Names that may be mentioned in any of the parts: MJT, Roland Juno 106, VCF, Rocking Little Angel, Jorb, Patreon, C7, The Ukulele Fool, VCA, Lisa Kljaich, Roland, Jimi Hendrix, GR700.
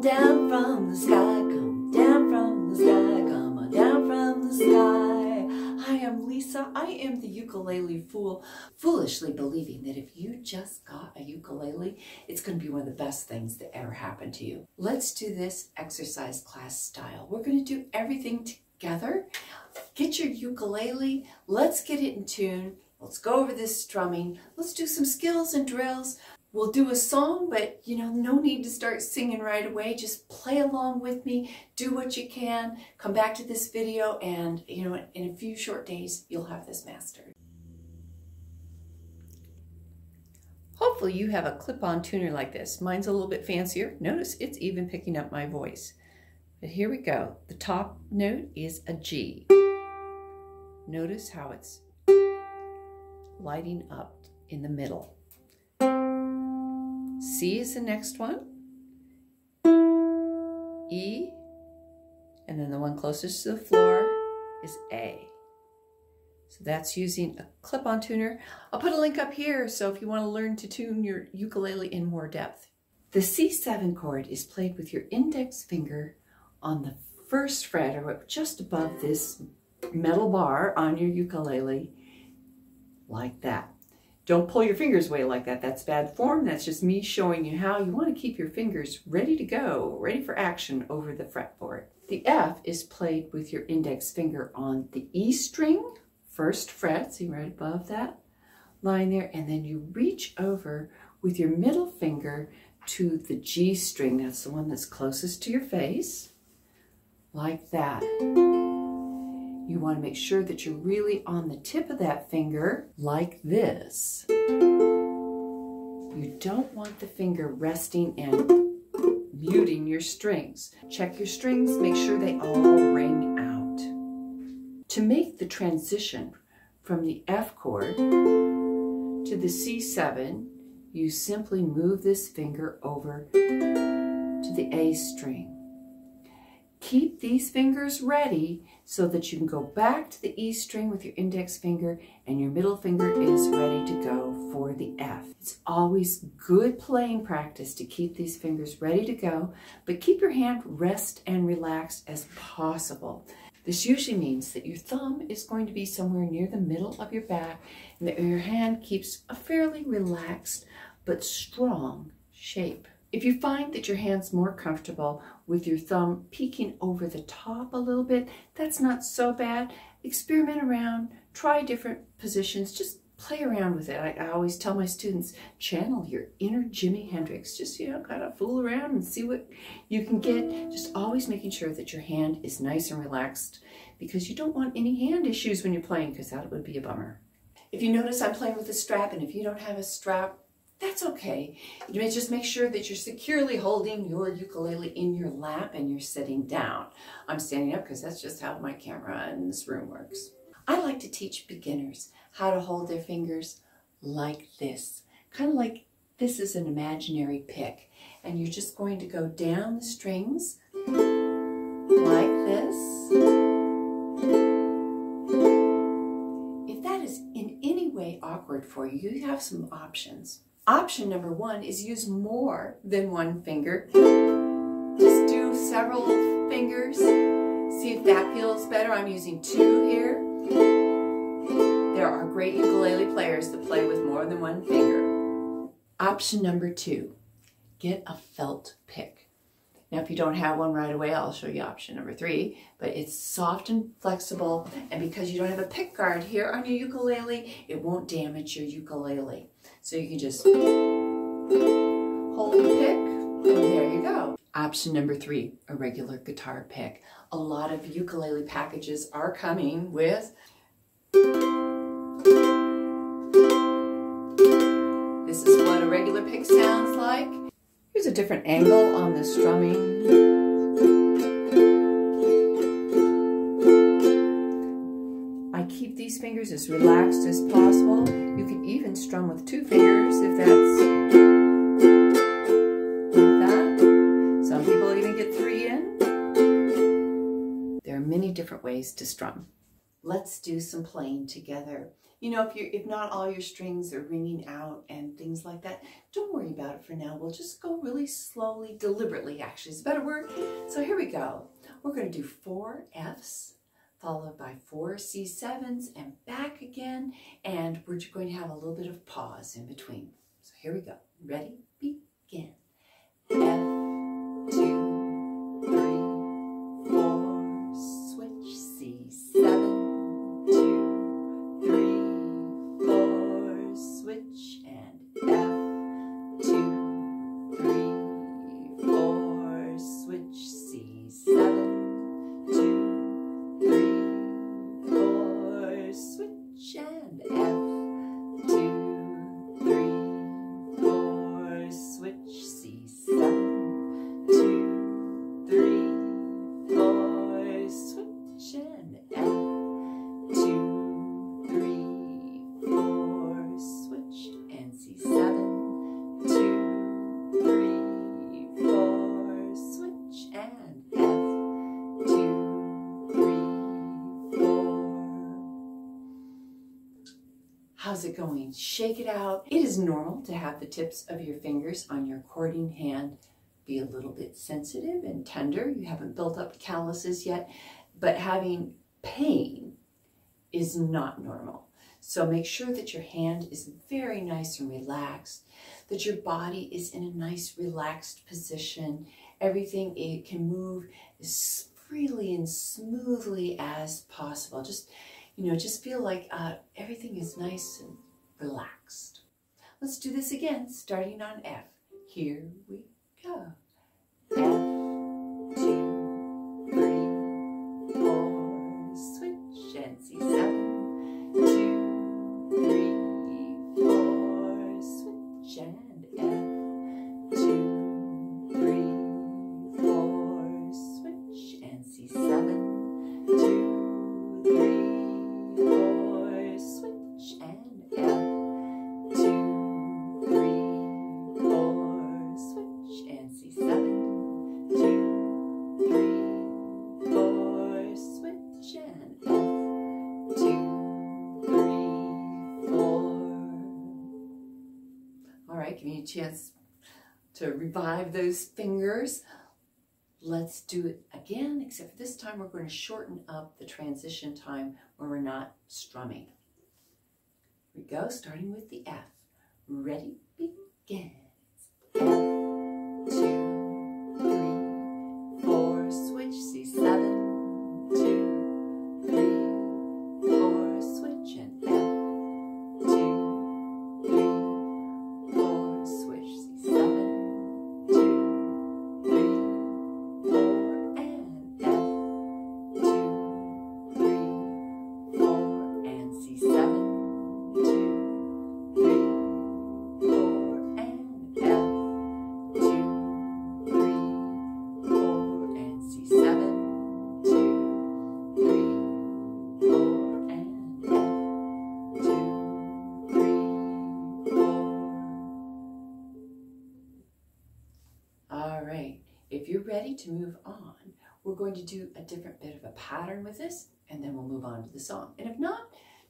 on down from the sky, come down from the sky, come on down from the sky. Hi, I'm Lisa. I am the ukulele fool, foolishly believing that if you just got a ukulele, it's going to be one of the best things that ever happened to you. Let's do this exercise class style. We're going to do everything together. Get your ukulele. Let's get it in tune. Let's go over this strumming. Let's do some skills and drills. We'll do a song, but you know, no need to start singing right away. Just play along with me, do what you can. Come back to this video and you know, in a few short days, you'll have this mastered. Hopefully you have a clip-on tuner like this. Mine's a little bit fancier. Notice it's even picking up my voice. But here we go. The top note is a G. Notice how it's lighting up in the middle. C is the next one, E, and then the one closest to the floor is A. So that's using a clip-on tuner. I'll put a link up here, so if you want to learn to tune your ukulele in more depth. The C7 chord is played with your index finger on the first fret, or just above this metal bar on your ukulele, like that. Don't pull your fingers away like that. That's bad form. That's just me showing you how you want to keep your fingers ready to go, ready for action over the fretboard. The F is played with your index finger on the E string, first fret, see right above that line there, and then you reach over with your middle finger to the G string. That's the one that's closest to your face, like that. You want to make sure that you're really on the tip of that finger, like this. You don't want the finger resting and muting your strings. Check your strings, make sure they all ring out. To make the transition from the F chord to the C7, you simply move this finger over to the A string. Keep these fingers ready so that you can go back to the E string with your index finger and your middle finger is ready to go for the F. It's always good playing practice to keep these fingers ready to go, but keep your hand rest and relaxed as possible. This usually means that your thumb is going to be somewhere near the middle of your back and that your hand keeps a fairly relaxed but strong shape. If you find that your hand's more comfortable with your thumb peeking over the top a little bit, that's not so bad. Experiment around, try different positions, just play around with it. I always tell my students, channel your inner Jimi Hendrix. Just, you know, kind of fool around and see what you can get. Just always making sure that your hand is nice and relaxed because you don't want any hand issues when you're playing because that would be a bummer. If you notice, I'm playing with a strap, and if you don't have a strap, that's okay. You may just make sure that you're securely holding your ukulele in your lap and you're sitting down. I'm standing up because that's just how my camera in this room works. I like to teach beginners how to hold their fingers like this. Kind of like this is an imaginary pick. And you're just going to go down the strings like this. Awkward for you, you have some options. Option number one is use more than one finger. Just do several fingers. See if that feels better. I'm using two here. There are great ukulele players that play with more than one finger. Option number two, get a felt pick. Now, if you don't have one right away, I'll show you option number three, but it's soft and flexible, and because you don't have a pick guard here on your ukulele, it won't damage your ukulele. So you can just hold the pick, and there you go. Option number three, a regular guitar pick. A lot of ukulele packages are coming with this is what a regular pick sounds like. Here's a different angle on the strumming. I keep these fingers as relaxed as possible. You can even strum with two fingers if that's like that. Some people even get three in. There are many different ways to strum. let's do some playing together. You know, if not all your strings are ringing out and things like that, don't worry about it for now. We'll just go really slowly, deliberately actually is a better word. So here we go. We're going to do 4 Fs followed by 4 C7s and back again. And we're going to have a little bit of pause in between. So here we go. Ready? Begin. F, 2, 3, 4, switch, C7, 2, 3, 4, switch, and F, 2, 3, 4, switch, C7, 2, 3, 4, switch, and F, 2, 3, 4, switch, C7. How's it going? Shake it out. It is normal to have the tips of your fingers on your according hand be a little bit sensitive and tender. You haven't built up calluses yet, but having pain is not normal. So make sure that your hand is very nice and relaxed, that your body is in a nice relaxed position. Everything it can move as freely and smoothly as possible. Just feel like everything is nice and relaxed. Let's do this again, starting on F. Here we go. F, 2, 3, 4, switch, and C7, 2, 3, 4, switch, and F, 2, 3, 4, switch, and C7, 2, 3, give me a chance to revive those fingers. Let's do it again, except for this time we're going to shorten up the transition time when we're not strumming. Here we go, starting with the F. Ready, begin. F, 2, 3, 4, switch, C7, 2, 3, 4, switch, and F. If you're ready to move on, we're going to do a different bit of a pattern with this, and then we'll move on to the song. And if not,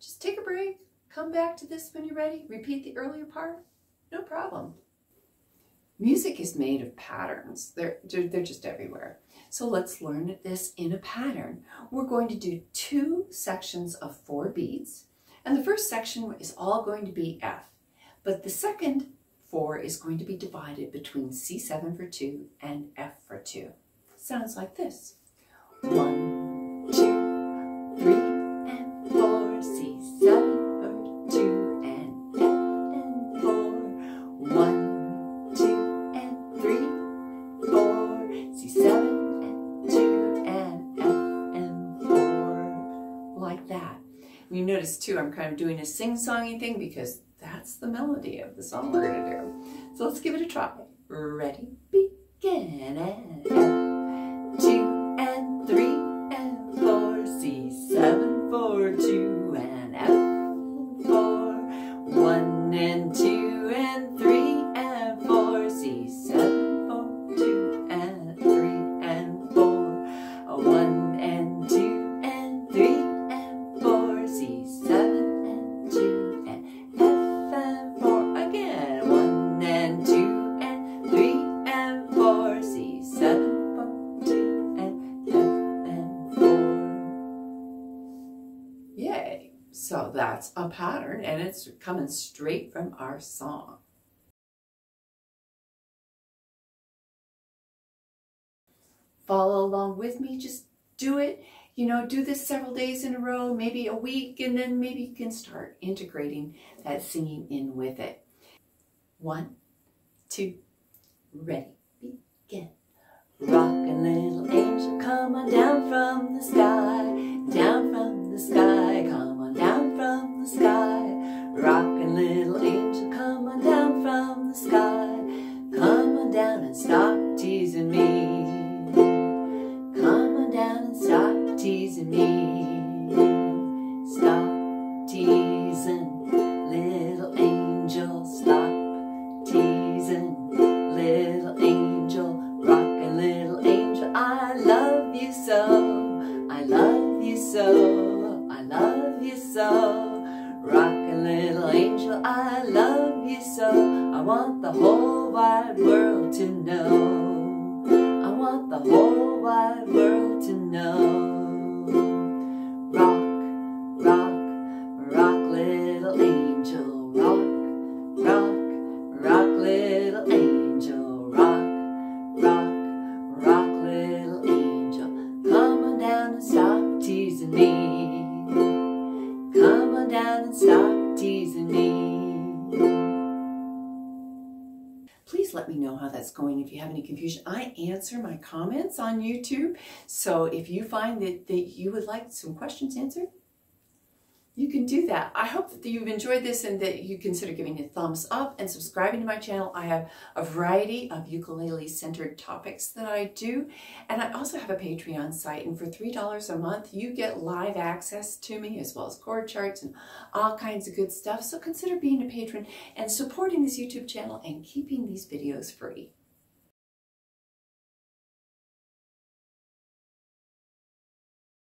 just take a break, come back to this when you're ready, repeat the earlier part, no problem. Music is made of patterns. They're just everywhere. So let's learn this in a pattern. We're going to do 2 sections of 4 beats, and the first section is all going to be F, but the second 4 is going to be divided between C7 for 2 and F for 2. Sounds like this. 1, 2, 3, and 4, C7 for 2 and F and 4. 1, 2, and 3, 4, C7 and 2 and F and 4. Like that. You notice too, I'm kind of doing a sing-songy thing because that's the melody of the song we're going to do. So let's give it a try. Ready, begin. And F, 2, and 3, and 4, C7 for 2 and F and 4, 1, 2, and 3, and 4, C7 for 2 and 3 and 4, 1, 2, and 3 and 4. that's a pattern, and it's coming straight from our song. Follow along with me, just do it, you know, do this several days in a row, maybe a week, and then maybe you can start integrating that singing in with it. 1, 2, ready, begin. Rockin' little angel, come on down from the sky, down from the sky, come on down from the sky. Rockin' little angel, come on down from the sky, come on down and stop teasing me. Teasing me, stop teasing, little angel, stop teasing, little angel, rockin' little angel, I love you so, I love you so, I love you so, rockin' little angel, I love you so, I want the whole wide world to know, I want the whole wide world to know. Please let me know how that's going. If you have any confusion, I answer my comments on YouTube. So if you find that you would like some questions answered, you can do that. I hope that you've enjoyed this and that you consider giving it a thumbs up and subscribing to my channel. I have a variety of ukulele-centered topics that I do. And I also have a Patreon site. And for $3 a month, you get live access to me as well as chord charts and all kinds of good stuff. So consider being a patron and supporting this YouTube channel and keeping these videos free.